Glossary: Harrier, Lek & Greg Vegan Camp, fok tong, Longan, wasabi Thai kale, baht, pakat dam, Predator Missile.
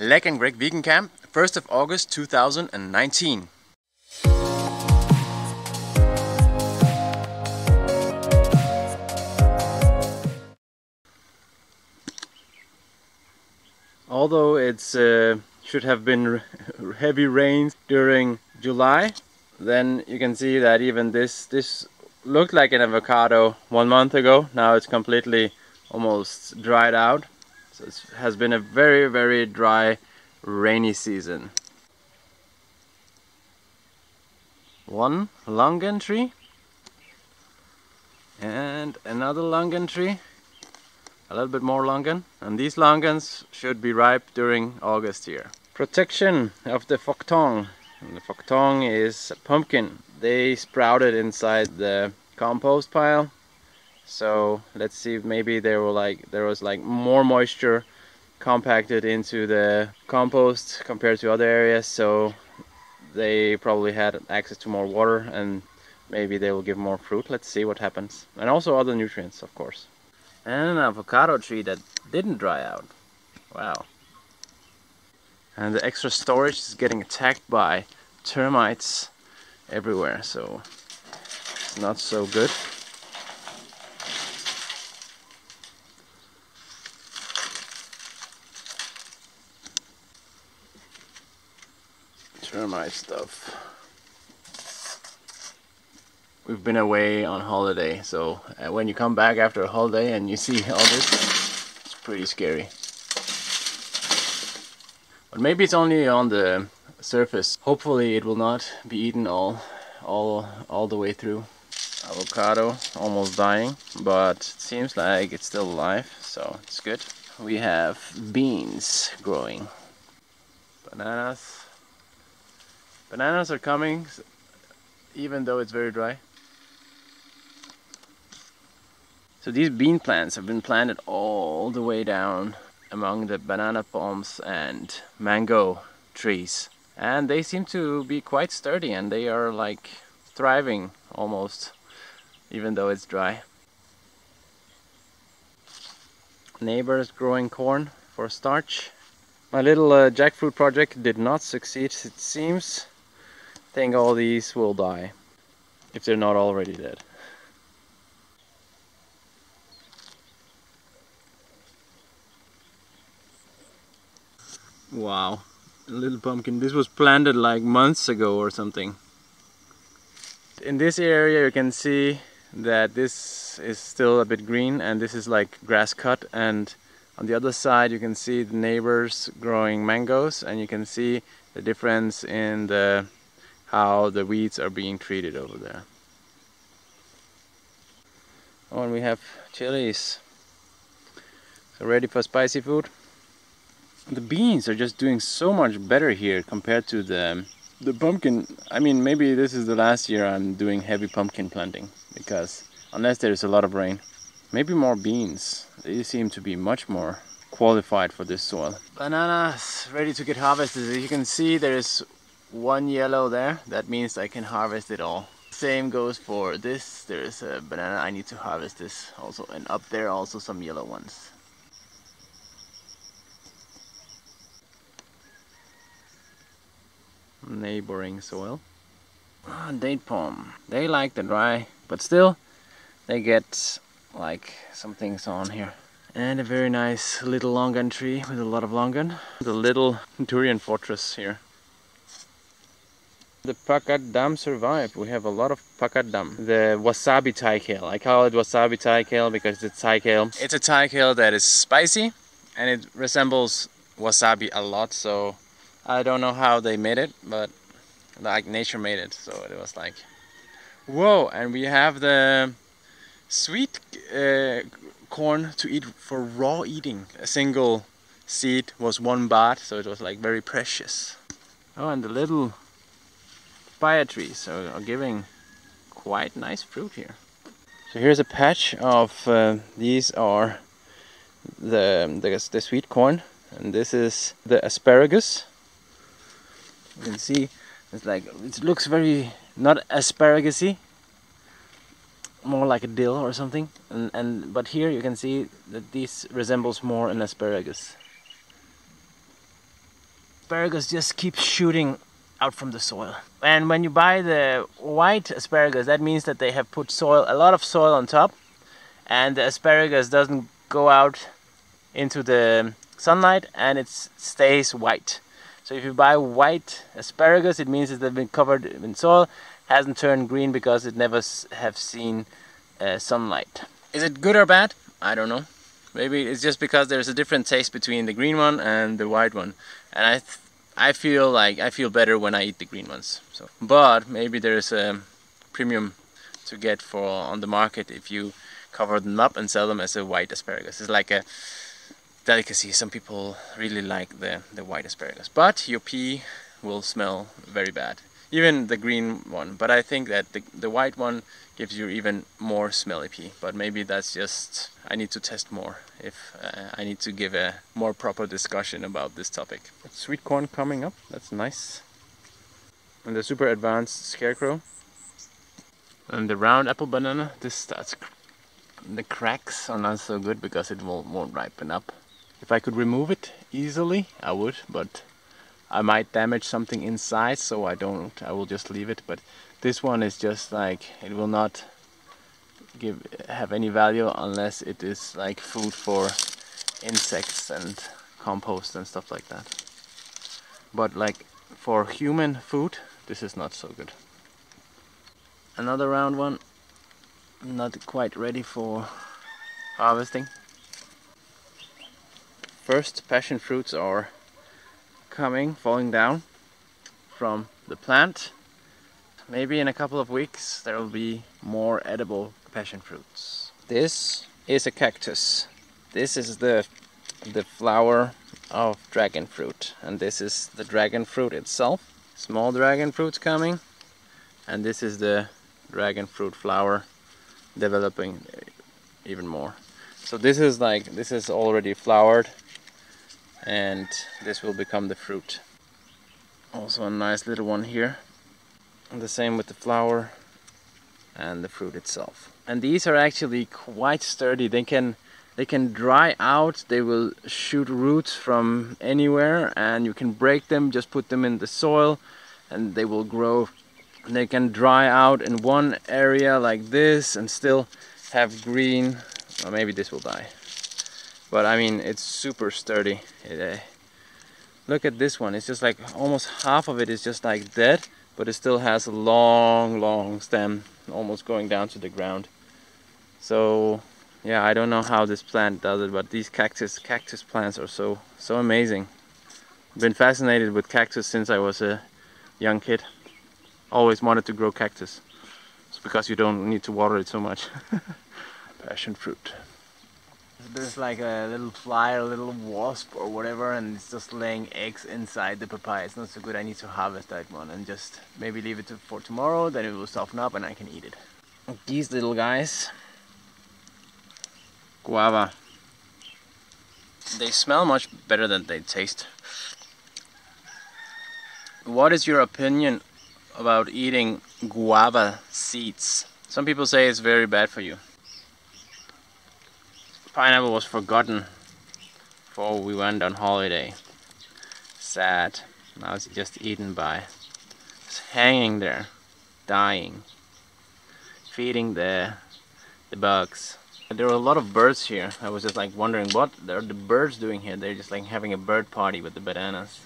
Leg and Greg Vegan Camp, 1st of August 2019. Although it's should have been heavy rains during July, then you can see that even this looked like an avocado 1 month ago. Now it's completely almost dried out. So it has been a very, very dry, rainy season. One longan tree and another longan tree. A little bit more longan, and these longans should be ripe during August here. Protection of the fok tong. And the fok tong is a pumpkin. They sprouted inside the compost pile, so let's see if maybe there was more moisture compacted into the compost compared to other areas, so they probably had access to more water and maybe they will give more fruit. Let's see what happens, and also other nutrients, of course. And an avocado tree that didn't dry out. Wow. And the extra storage is getting attacked by termites everywhere, so it's not so good. Termite stuff. We've been away on holiday, so when you come back after a holiday and you see all this, it's pretty scary. But maybe it's only on the surface. Hopefully it will not be eaten all the way through. Avocado almost dying, but it seems like it's still alive, so it's good. We have beans growing. Bananas. Bananas are coming, even though it's very dry. So these bean plants have been planted all the way down among the banana palms and mango trees. And they seem to be quite sturdy and they are like thriving almost, even though it's dry. Neighbors growing corn for starch. My little jackfruit project did not succeed, it seems. I think all these will die, if they're not already dead. Wow, a little pumpkin. This was planted like months ago or something. In this area you can see that this is still a bit green and this is like grass cut, and on the other side you can see the neighbors growing mangoes, and you can see the difference in how the weeds are being treated over there. Oh, and we have chilies. So ready for spicy food. The beans are just doing so much better here compared to the pumpkin. I mean, maybe this is the last year I'm doing heavy pumpkin planting, because unless there's a lot of rain. Maybe more beans. They seem to be much more qualified for this soil. Bananas ready to get harvested. As you can see, there is one yellow there, that means I can harvest it all. Same goes for this, there is a banana, I need to harvest this also, and up there also some yellow ones. Neighboring soil. Ah, date palm. They like the dry, but still they get like some things on here. And a very nice little longan tree with a lot of longan. The little durian fortress here. The pakat dam survived. We have a lot of pakat dam. The wasabi Thai kale. I call it wasabi Thai kale because it's Thai kale. It's a Thai kale that is spicy and it resembles wasabi a lot, so I don't know how they made it, but like nature made it, so it was like whoa. And we have the sweet corn to eat for raw eating. A single seed was 1 baht, so it was like very precious. Oh, and the little papaya trees are giving quite nice fruit here. So here's a patch of these are the sweet corn, and this is the asparagus. You can see it's like it looks very not asparagus-y, more like a dill or something. And but here you can see that this resembles more an asparagus. asparagus just keeps shooting out from the soil. And when you buy the white asparagus, that means that they have put soil, a lot of soil on top, and the asparagus doesn't go out into the sunlight and it stays white. So if you buy white asparagus, it means that they've been covered in soil, hasn't turned green because it never have seen sunlight. Is it good or bad? I don't know. Maybe it's just because there's a different taste between the green one and the white one, and I feel like I feel better when I eat the green ones. So, but maybe there's a premium to get for on the market if you cover them up and sell them as a white asparagus. It's like a delicacy. Some people really like the white asparagus, but your pea will smell very bad, even the green one. But I think that the white one gives you even more smelly pea. But maybe that's just, I need to test more if I need to give a more proper discussion about this topic. Sweet corn coming up, that's nice. And the super advanced scarecrow. And the round apple banana, this starts, the cracks are not so good because it won't ripen up. If I could remove it easily, I would, but I might damage something inside, so I don't. I will just leave it. But this one is just like, it will not have any value unless it is like food for insects and compost and stuff like that. But like for human food, this is not so good. Another round one, not quite ready for harvesting. First passion fruits are falling down from the plant. Maybe in a couple of weeks there will be more edible passion fruits. This is a cactus. This is the flower of dragon fruit, and this is the dragon fruit itself. Small dragon fruits coming, and this is the dragon fruit flower developing even more. So this is like, this is already flowered, and this will become the fruit. Also a nice little one here, and the same with the flower and the fruit itself. And these are actually quite sturdy. They can dry out, they will shoot roots from anywhere, and you can break them, just put them in the soil and they will grow. And they can dry out in one area like this and still have green. Or maybe this will die. But I mean, it's super sturdy. Look at this one, it's just like almost half of it is just like dead, but it still has a long stem almost going down to the ground. So yeah, I don't know how this plant does it, but these cactus plants are so amazing. I've been fascinated with cactus since I was a young kid. Always wanted to grow cactus. It's because you don't need to water it so much. Passion fruit. There's like a little fly or a little wasp or whatever, and it's just laying eggs inside the papaya. It's not so good. I need to harvest that one and just maybe leave it for tomorrow, then it will soften up and I can eat it. These little guys, guava, they smell much better than they taste. What is your opinion about eating guava seeds? Some people say it's very bad for you. Pineapple was forgotten before we went on holiday. Sad. Now it's just eaten by. It's hanging there, dying, feeding the bugs. There were a lot of birds here. I was just like wondering what are the birds doing here. They're just like having a bird party with the bananas.